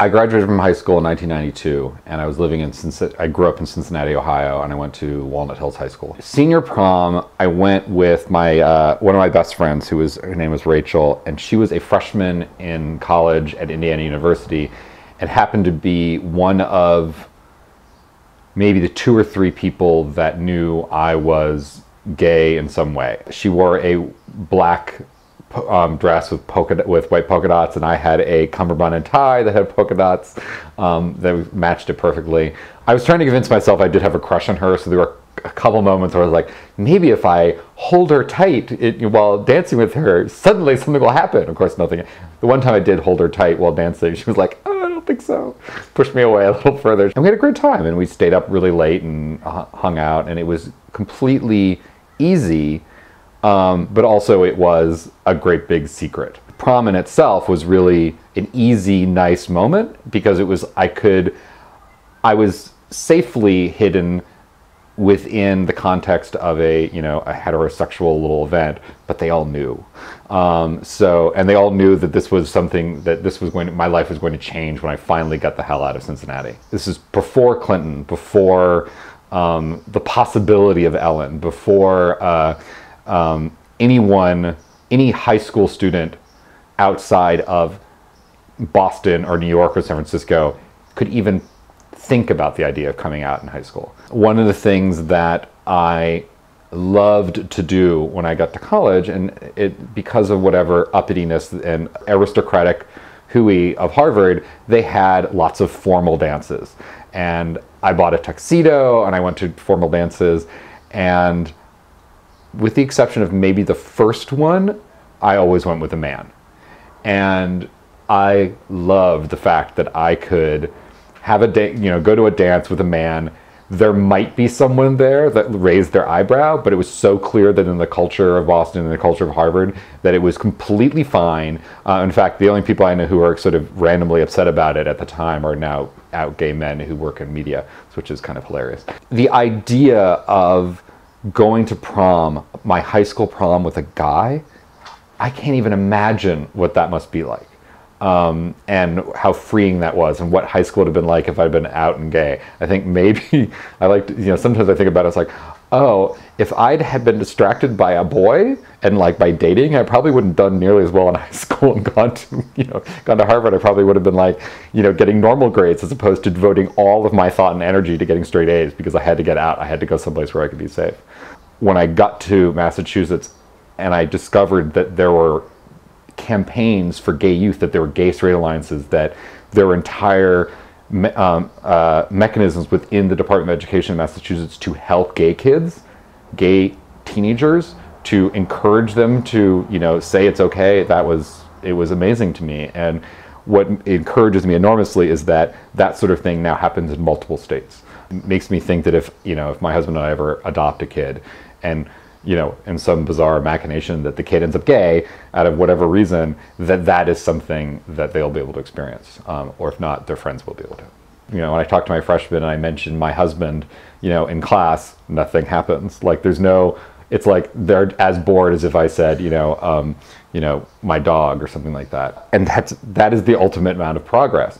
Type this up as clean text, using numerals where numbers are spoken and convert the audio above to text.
I graduated from high school in 1992, and I was living in I grew up in Cincinnati, Ohio, and I went to Walnut Hills High School. Senior prom, I went with my one of my best friends, who was, her name was Rachel, and she was a freshman in college at Indiana University, and happened to be one of maybe the 2 or 3 people that knew I was gay in some way. She wore a black dress with white polka dots, and I had a cummerbund and tie that had polka dots that matched it perfectly. I was trying to convince myself I did have a crush on her, so there were a couple moments where I was like, maybe if I hold her tight while dancing with her, suddenly something will happen. Of course, nothing. The one time I did hold her tight while dancing, she was like, oh, I don't think so. Pushed me away a little further. And we had a great time, and we stayed up really late and hung out, and it was completely easy. But also it was a great big secret. Prom in itself was really an easy, nice moment because it was, I was safely hidden within the context of a, a heterosexual little event, but they all knew. And they all knew that this was something that my life was going to change when I finally got the hell out of Cincinnati. This is before Clinton, before, the possibility of Ellen, before, any high school student outside of Boston or New York or San Francisco could even think about the idea of coming out in high school. One of the things that I loved to do when I got to college, and because of whatever uppityness and aristocratic hooey of Harvard, they had lots of formal dances. And I bought a tuxedo and I went to formal dances, and with the exception of maybe the first one, I always went with a man. And I loved the fact that I could have a day, go to a dance with a man. There might be someone there that raised their eyebrow, but it was so clear that in the culture of Boston and the culture of Harvard that it was completely fine. In fact, the only people I know who are sort of randomly upset about it at the time are now out gay men who work in media, which is kind of hilarious. The idea of going to prom, my high school prom with a guy, I can't even imagine what that must be like, and how freeing that was, and what high school would have been like if I'd been out and gay. I think maybe I like to, sometimes I think about it, it's like, oh, if I'd had been distracted by a boy and like by dating, I probably wouldn't have done nearly as well in high school and gone to Harvard. I probably would have been like, getting normal grades as opposed to devoting all of my thought and energy to getting straight A's because I had to get out. I had to go someplace where I could be safe. When I got to Massachusetts and I discovered that there were campaigns for gay youth, that there were gay straight alliances, that there were entire mechanisms within the Department of Education in Massachusetts to help gay kids, gay teenagers, to encourage them to, say it's okay. It was amazing to me. And what encourages me enormously is that that sort of thing now happens in multiple states. It makes me think that if, if my husband and I ever adopt a kid and, in some bizarre machination that the kid ends up gay out of whatever reason, that is something that they'll be able to experience. Or if not, their friends will be able to. When I talk to my freshmen and I mention my husband, in class, nothing happens. Like there's no, it's like they're as bored as if I said, my dog or something like that. And that is the ultimate amount of progress.